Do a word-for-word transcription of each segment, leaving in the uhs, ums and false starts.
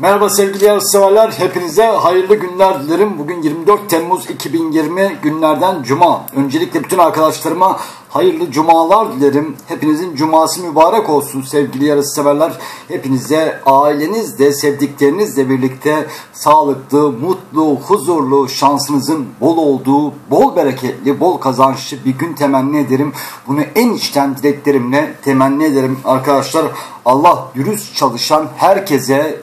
Merhaba sevgili yarışseverler, hepinize hayırlı günler dilerim. Bugün yirmi dört Temmuz iki bin yirmi, günlerden Cuma. Öncelikle bütün arkadaşlarıma hayırlı cumalar dilerim. Hepinizin cuması mübarek olsun sevgili yarışseverler. Hepinize ailenizle, sevdiklerinizle birlikte sağlıklı, mutlu, huzurlu, şansınızın bol olduğu, bol bereketli, bol kazançlı bir gün temenni ederim. Bunu en içten dileklerimle temenni ederim arkadaşlar. Allah dürüst çalışan herkese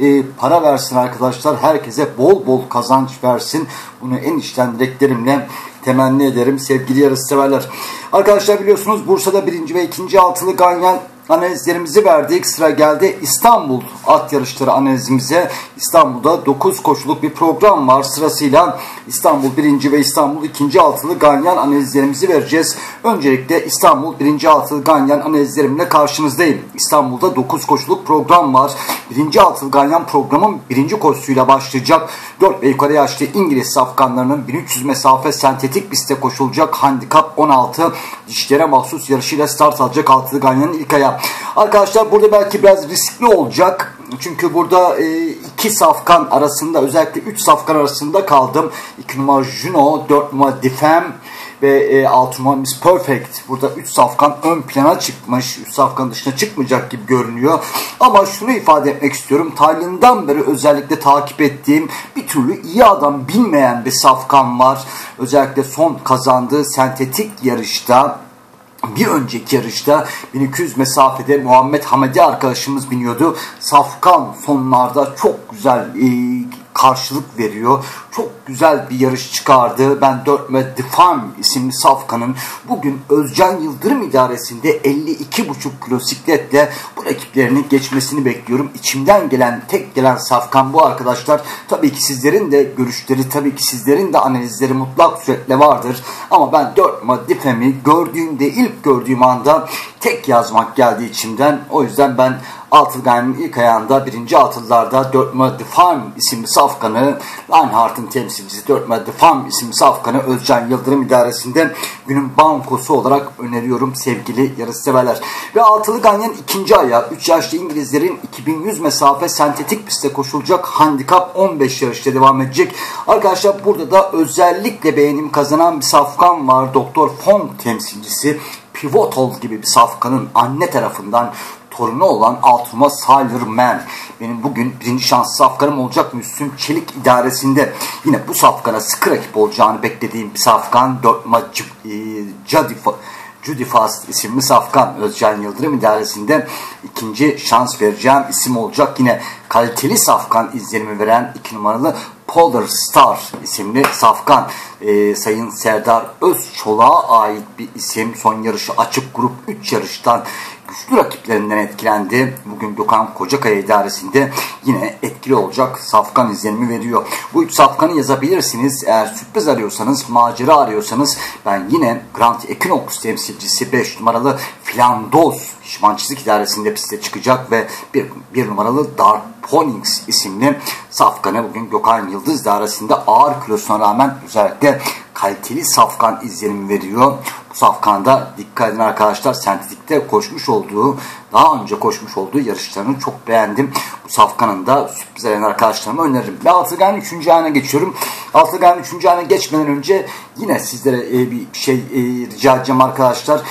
E, para versin arkadaşlar. Herkese bol bol kazanç versin. Bunu en içten dileklerimle temenni ederim sevgili yarışseverler. Arkadaşlar biliyorsunuz Bursa'da birinci ve ikinci altılı ganyan analizlerimizi verdik. Sıra geldi İstanbul at yarışları analizimize. İstanbul'da dokuz koşuluk bir program var. Sırasıyla İstanbul birinci ve İstanbul ikinci altılı ganyan analizlerimizi vereceğiz. Öncelikle İstanbul birinci altılı ganyan analizlerimle karşınızdayım. İstanbul'da dokuz koşuluk program var. birinci altılı ganyan programın birinci koşusuyla başlayacak. dört ve yukarı yaşlı İngiliz safkanlarının bin üç yüz mesafe sentetik pistte koşulacak. Handikap on altı dişlere mahsus yarışıyla start alacak altılı ganyanın ilk ayağı. Arkadaşlar burada belki biraz riskli olacak. Çünkü burada e, iki safkan arasında, özellikle üç safkan arasında kaldım. iki numara Juno, dört numara Defem ve e, altı numara Miss Perfect. Burada üç safkan ön plana çıkmış. üç safkan dışına çıkmayacak gibi görünüyor. Ama şunu ifade etmek istiyorum. Tayland'dan beri özellikle takip ettiğim, bir türlü iyi adam bilmeyen bir safkan var. Özellikle son kazandığı sentetik yarışta, bir önceki yarışta bin iki yüz mesafede Muhammed Hamedi arkadaşımız biniyordu. Safkan sonlarda çok güzel e, karşılık veriyor. Çok güzel bir yarış çıkardı. Ben dört ve The Farm isimli safkanın bugün Özcan Yıldırım idaresinde elli iki buçuk kilo sikletle bu rakiplerini geçmesini bekliyorum. İçimden gelen, tek gelen safkan bu arkadaşlar. Tabii ki sizlerin de görüşleri, tabii ki sizlerin de analizleri mutlak suretle vardır. Ama ben dört numara Difem'i gördüğümde, ilk gördüğüm anda tek yazmak geldi içimden. O yüzden ben altılı ganyanın ilk ayağında, birinci altılılarda dört numara The Farm isimli safkanı, Reinhardt'ın temsilcisi dört numara The Farm isimli safkanı Özcan Yıldırım idaresinde günün bankosu olarak öneriyorum sevgili yarışseverler. Ve altılı ganyanın ikinci ayağı, üç yaşlı İngilizlerin iki bin yüz mesafe sentetik pistte koşulacak handikap on beş yarışta devam edecek. Arkadaşlar burada da özellikle beğenim kazanan bir safkan var. Doktor Fon temsilcisi Pivotal gibi bir safkanın anne tarafından torunu olan altıma Silverman. Benim bugün birinci şans safkanım olacak Müslüm Çelik idaresinde. Yine bu safkana sıkı rakip olacağını beklediğim bir safkan dört numara Judy Fast isimli safkan Özcan Yıldırım idaresinde ikinci şans vereceğim isim olacak. Yine kaliteli safkan izlenimi veren iki numaralı Polar Star isimli safkan ee, Sayın Serdar Özçolak'a ait bir isim. Son yarışı açık grup üç yarıştan güçlü rakiplerinden etkilendi. Bugün Gökhan Kocakaya idaresinde yine etkili olacak safkan izlenimi veriyor. Bu üç safkanı yazabilirsiniz. Eğer sürpriz arıyorsanız, macera arıyorsanız ben yine Grand Equinox temsilcisi beş numaralı Flandos şişman çizik idaresinde piste çıkacak ve bir, bir numaralı Dark Ponings isimli safkanı bugün Gökhan Yıldız idaresinde ağır kilosuna rağmen özellikle kaliteli safkan izlenimi veriyor. Bu safkanda dikkat edin arkadaşlar, sentetikte koşmuş olduğu, daha önce koşmuş olduğu yarışlarını çok beğendim. Bu safkanın da sürpriz arayan arkadaşlarıma öneririm. Ve altılı ganyanın üçüncü ayağına geçiyorum. Altılı ganyanın üçüncü ayağına geçmeden önce yine sizlere bir şey rica edeceğim arkadaşlar.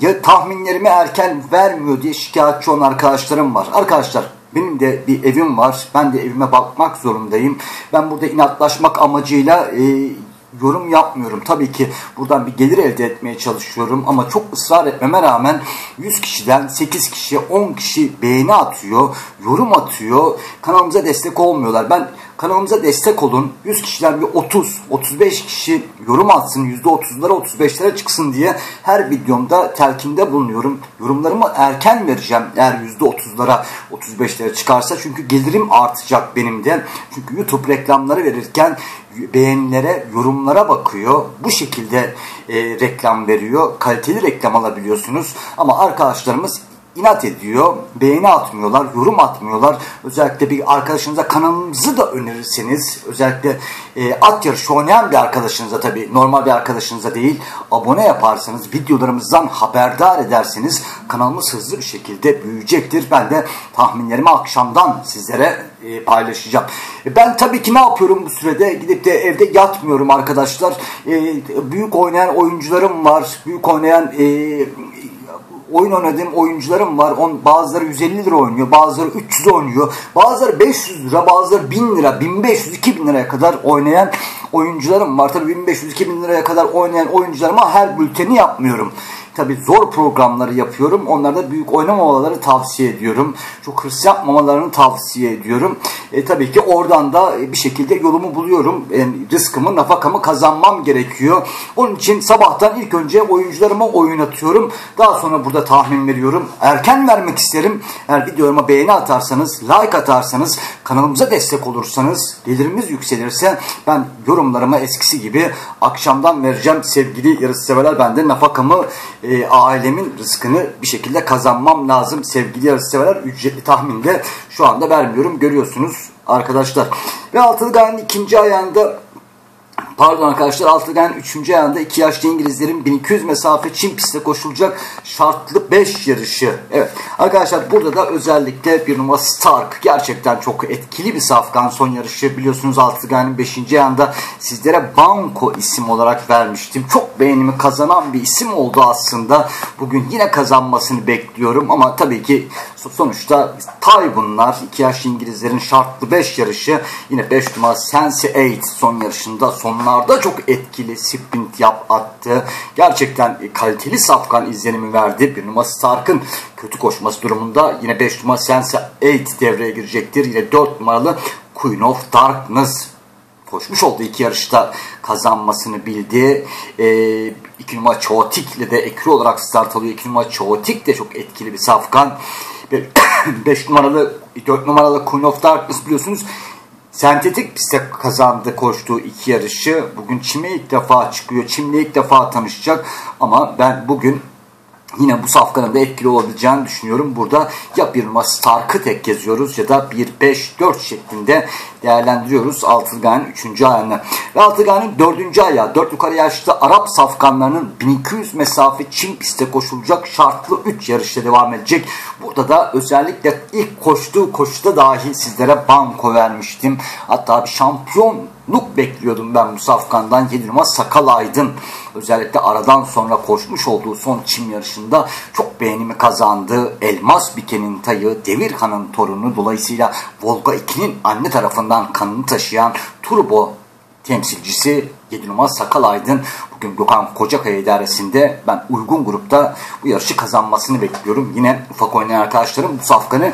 Ya tahminlerimi erken vermiyor diye şikayetçi olan arkadaşlarım var. Arkadaşlar benim de bir evim var. Ben de evime bakmak zorundayım. Ben burada inatlaşmak amacıyla E, yorum yapmıyorum. Tabii ki buradan bir gelir elde etmeye çalışıyorum ama çok ısrar etmeme rağmen yüz kişiden sekiz kişi, on kişi beğeni atıyor, yorum atıyor. Kanalımıza destek olmuyorlar. Ben kanalımıza destek olun. yüz kişiden bir otuz otuz beş kişi yorum atsın. yüzde otuzlara otuz beşlere çıksın diye her videomda telkinde bulunuyorum. Yorumlarımı erken vereceğim eğer yüzde otuzlara otuz beşlere çıkarsa. Çünkü gelirim artacak benim de. Çünkü YouTube reklamları verirken beğenilere, yorumlara bakıyor. Bu şekilde e, reklam veriyor. Kaliteli reklam alabiliyorsunuz. Ama arkadaşlarımız inat ediyor, beğeni atmıyorlar, yorum atmıyorlar. Özellikle bir arkadaşınıza kanalımızı da önerirseniz, özellikle e, at yarışı oynayan bir arkadaşınıza, tabii normal bir arkadaşınıza değil, abone yaparsanız, videolarımızdan haberdar ederseniz kanalımız hızlı bir şekilde büyüyecektir. Ben de tahminlerimi akşamdan sizlere e, paylaşacağım. E, ben tabii ki ne yapıyorum bu sürede? Gidip de evde yatmıyorum arkadaşlar. E, büyük oynayan oyuncularım var, büyük oynayan e, oyun oynadığım oyuncularım var. On, bazıları yüz elli lira oynuyor, bazıları üç yüz oynuyor, bazıları beş yüz lira, bazıları bin lira, bin beş yüz iki bin liraya kadar oynayan oyuncularım var. Tabii bin beş yüz iki bin liraya kadar oynayan oyuncularıma her bülteni yapmıyorum. Tabii zor programları yapıyorum. Onlarda büyük oynamamaları tavsiye ediyorum. Çok hırs yapmamalarını tavsiye ediyorum. E, tabii ki oradan da bir şekilde yolumu buluyorum. E, rızkımı, nafakamı kazanmam gerekiyor. Onun için sabahtan ilk önce oyuncularıma oynatıyorum. Daha sonra burada tahmin veriyorum. Erken vermek isterim. Eğer videoma beğeni atarsanız, like atarsanız, kanalımıza destek olursanız, gelirimiz yükselirse ben yorumlarıma eskisi gibi akşamdan vereceğim. Sevgili yarışseverler, ben de nafakamı, E, ailemin rızkını bir şekilde kazanmam lazım. Sevgili yarışseverler, ücretli tahminde şu anda vermiyorum. Görüyorsunuz arkadaşlar. Ve altılı gayenin ikinci ayağında, pardon arkadaşlar, altılı gayenin üçüncü ayağında iki yaşlı İngilizlerin bin iki yüz mesafe Çin pistte koşulacak şartlı beş yarışı. Evet arkadaşlar, burada da özellikle bir numara Stark gerçekten çok etkili bir safkan. Son yarışı biliyorsunuz altılı gayenin beşinci ayağında sizlere Banko isim olarak vermiştim. Çok beğenimi kazanan bir isim oldu aslında. Bugün yine kazanmasını bekliyorum ama tabii ki sonuçta tay bunlar. iki yaşlı İngilizlerin şartlı beş yarışı, yine beş numara Sense eight son yarışında sonlarda çok etkili sprint yap attı. Gerçekten kaliteli safkan izlenimi verdi. Bir numara Stark'ın kötü koşması durumunda yine beş numara Sense eight devreye girecektir. Yine dört numaralı Queen of Darkness koşmuş oldu. İki yarışta kazanmasını bildi. Ee, iki numara Chaotic ile de ekri olarak start alıyor. iki numara Chaotic de çok etkili bir safkan. beş numaralı, dört numaralı Queen of Darkness biliyorsunuz sentetik pistte kazandı koştuğu iki yarışı. Bugün Çim'e ilk defa çıkıyor. Çim'le ilk defa tanışacak. Ama ben bugün yine bu safkanın da etkili olabileceğini düşünüyorum. Burada ya bir numara Stark'ı tek geziyoruz ya da bir beş dört şeklinde değerlendiriyoruz altılı gayenin üçüncü ayağını. Ve altılı gayenin dördüncü ayağı, dört yukarı yaşlı Arap safkanlarının bin iki yüz mesafe Çin pistte koşulacak şartlı üç yarışta devam edecek. Burada da özellikle ilk koştuğu koşuda dahi sizlere Banko vermiştim. Hatta bir şampiyonluk bekliyordum ben bu safkandan. yedi numara Sakal Aydın özellikle aradan sonra koşmuş olduğu son Çin yarışında çok beğenimi kazandı. Elmas Biken'in tayı, Devirhan'ın torunu, dolayısıyla Volga iki'nin anne tarafından kanını taşıyan turbo temsilcisi yedi numara Sakal Aydın. Bugün Gökhan Kocakaya idaresinde ben uygun grupta bu yarışı kazanmasını bekliyorum. Yine ufak oynayan arkadaşlarım bu safkanı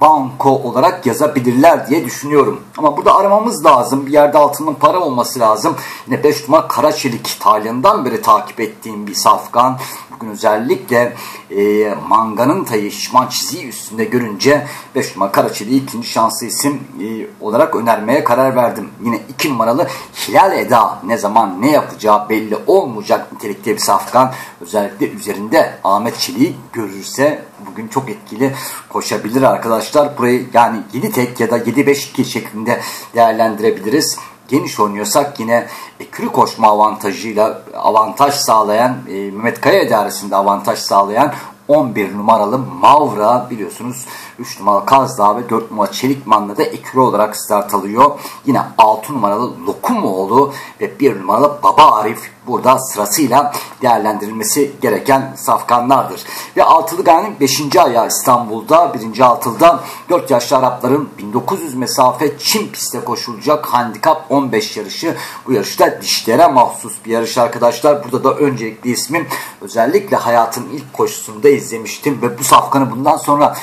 Banko olarak yazabilirler diye düşünüyorum. Ama burada aramamız lazım. Bir yerde altının para olması lazım. Yine beş numara Kara Çelik, Tayland'dan beri takip ettiğim bir safkan. Bugün özellikle e, Manga'nın tayı şişman çiziği üstünde görünce beş numara Kara Çelik'i ikinci şanslı isim e, olarak önermeye karar verdim. Yine iki numaralı Hilal Eda ne zaman ne yapacağı belli olmayacak nitelikte bir safkan. Özellikle üzerinde Ahmet Çelik'i görürse bugün çok etkili koşabilir arkadaşlar. Burayı yani yedi tek ya da yedi beş iki şeklinde değerlendirebiliriz. Geniş oynuyorsak yine ekürü koşma avantajıyla avantaj sağlayan, e, Mehmet Kaya idaresinde avantaj sağlayan on bir numaralı Mavra biliyorsunuz. üç numaralı Kazdağ ve dört numaralı Çelikman'la da ekürü olarak start alıyor. Yine altı numaralı Lokumoğlu ve bir numaralı Baba Arif burada sırasıyla değerlendirilmesi gereken safkanlardır. Ve altılı gayenin beşinci ayağı İstanbul'da, birinci altılda dört yaşlı Arapların bin dokuz yüz mesafe Çin pistte koşulacak handikap on beş yarışı. Bu yarışta dişlere mahsus bir yarış arkadaşlar. Burada da öncelikli ismim, özellikle hayatın ilk koşusunda izlemiştim ve bu safkanı bundan sonra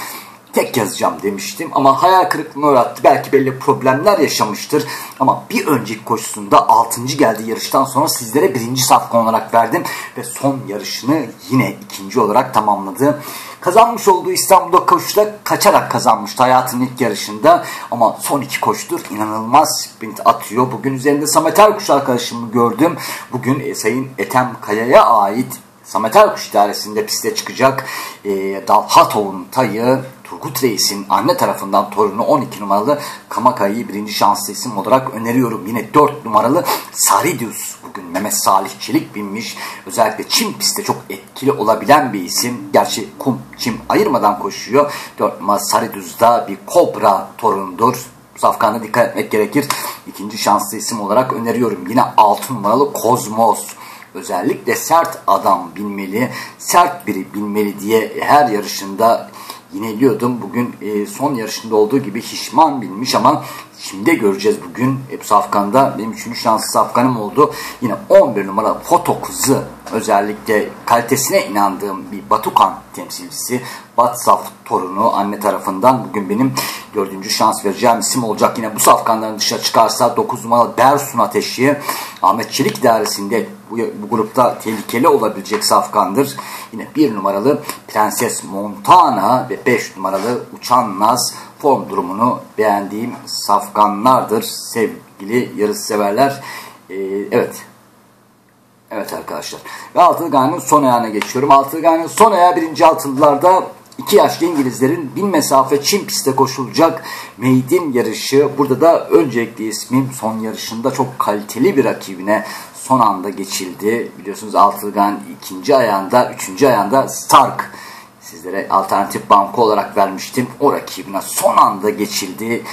tek yazacağım demiştim ama hayal kırıklığına uğrattı. Belki belli problemler yaşamıştır ama bir önceki koşusunda altıncı geldiği yarıştan sonra sizlere birinci safkan olarak verdim ve son yarışını yine ikinci olarak tamamladı. Kazanmış olduğu İstanbul'da koşuda kaçarak kazanmıştı hayatının ilk yarışında ama son iki koşudur inanılmaz sprint atıyor. Bugün üzerinde Samet Aykuş arkadaşımı gördüm. Bugün Sayın Etem Kaya'ya ait Samet Aykuş idaresinde piste çıkacak e, Dalhatov'un tayı Turgut Reis'in anne tarafından torunu on iki numaralı Kamakaya'yı birinci şanslı isim olarak öneriyorum. Yine dört numaralı Saridius. Bugün Mehmet Salih Çelik binmiş. Özellikle çim pistte çok etkili olabilen bir isim. Gerçi kum çim ayırmadan koşuyor. dört numaralı Saridius da bir kobra torunudur. Safkan'da dikkat etmek gerekir. İkinci şanslı isim olarak öneriyorum. Yine altı numaralı Kozmos. Özellikle sert adam binmeli, sert biri binmeli diye her yarışında yineliyordum. Bugün son yarışında olduğu gibi Hişman binmiş ama şimdi de göreceğiz bugün. Hep Safkan'da benim üçüncü şanslı Safkan'ım oldu. Yine on bir numara Foto Kızı, özellikle kalitesine inandığım bir Batukan temsilcisi. Batsaf torunu anne tarafından bugün benim dördüncü şans vereceğim isim olacak. Yine bu Safkanların dışa çıkarsa dokuz numaralı Bersun Ateşi, Ahmet Çelik dairesinde bu, bu grupta tehlikeli olabilecek Safkan'dır. Yine bir numaralı Prenses Montana ve beş numaralı Uçan Naz form durumunu beğendiğim Safkanlardır sevgili yarışseverler. Ee, evet. Evet arkadaşlar. Ve Altılgan'ın son ayağına geçiyorum. Altılgan'ın son ayağı birinci altılılarda iki yaşlı İngilizlerin bin mesafe çim pistte koşulacak Meydim yarışı. Burada da öncelikli ismim son yarışında çok kaliteli bir rakibine son anda geçildi. Biliyorsunuz Altılgan ikinci ayağında, üçüncü ayağında Stark. Sizlere alternatif banko olarak vermiştim. O rakibine son anda geçildi.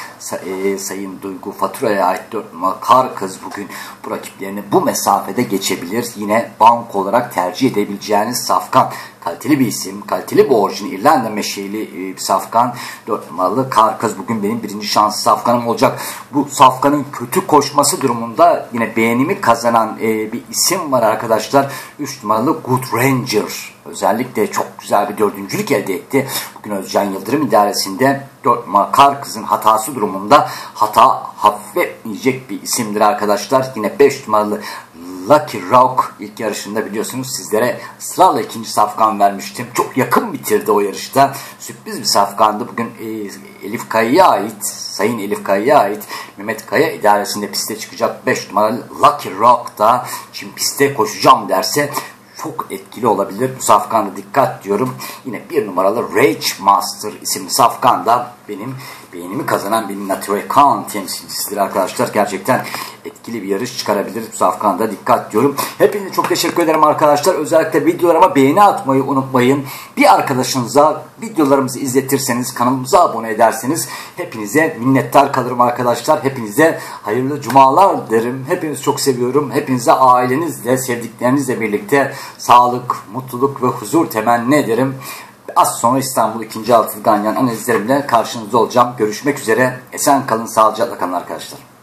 E, Sayın Duygu Fatura'ya ait dört numara Kar Kız bugün bu rakiplerini bu mesafede geçebilir. Yine banko olarak tercih edebileceğiniz Safkan. Kaliteli bir isim, kaliteli bir orijin, İrlanda meşeli bir Safkan. dört numaralı Kar Kız bugün benim birinci şanslı Safkan'ım olacak. Bu Safkan'ın kötü koşması durumunda yine beğenimi kazanan e, bir isim var arkadaşlar. üç numaralı Good Ranger. Özellikle çok güzel bir dördüncülük elde etti. Bugün Özcan Yıldırım idaresinde dört numaralı Kar Kız'ın hatası durumunda hata hafifletmeyecek bir isimdir arkadaşlar. Yine beş numaralı Lucky Rock ilk yarışında biliyorsunuz sizlere ısrarla ikinci Safkan vermiştim. Çok yakın bitirdi o yarışta. Sürpriz bir Safkan'dı. Bugün e, Elif Kaya'ya ait, Sayın Elif Kaya'ya ait Mehmet Kaya idaresinde piste çıkacak beş numaralı Lucky Rock da şimdi piste koşacağım derse çok etkili olabilir. Bu Safkan'da dikkat diyorum. Yine bir numaralı Rage Master isimli Safkan da benim beğenimi kazanan benim Naturakan temsilcisidir arkadaşlar. Gerçekten etkili bir yarış çıkarabiliriz. Bu Safkan'da dikkat diyorum. Hepinize çok teşekkür ederim arkadaşlar. Özellikle videolarıma beğeni atmayı unutmayın. Bir arkadaşınıza videolarımızı izletirseniz, kanalımıza abone ederseniz hepinize minnettar kalırım arkadaşlar. Hepinize hayırlı cumalar derim. Hepinizi çok seviyorum. Hepinize ailenizle, sevdiklerinizle birlikte sağlık, mutluluk ve huzur temenni ederim. Az sonra İstanbul ikinci Altılgan yan analizlerimle karşınızda olacağım. Görüşmek üzere. Esen kalın, sağlıcakla kalın arkadaşlar.